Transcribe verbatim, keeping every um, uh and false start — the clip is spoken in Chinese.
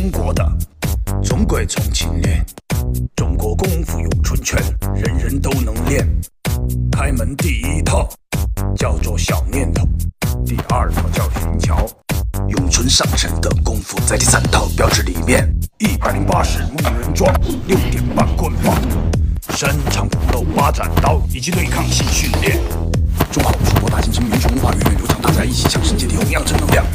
中国的，穷鬼从勤练，中国功夫咏春拳，人人都能练。开门第一套叫做小念头，第二套叫寻桥，咏春上身的功夫在第三套标志里面。一百零八式木人桩，六点半棍法，伸长斧头、八斩刀以及对抗性训练。中华武术博大精深，源于中华源远流长，大家一起强身健体，弘扬正能量。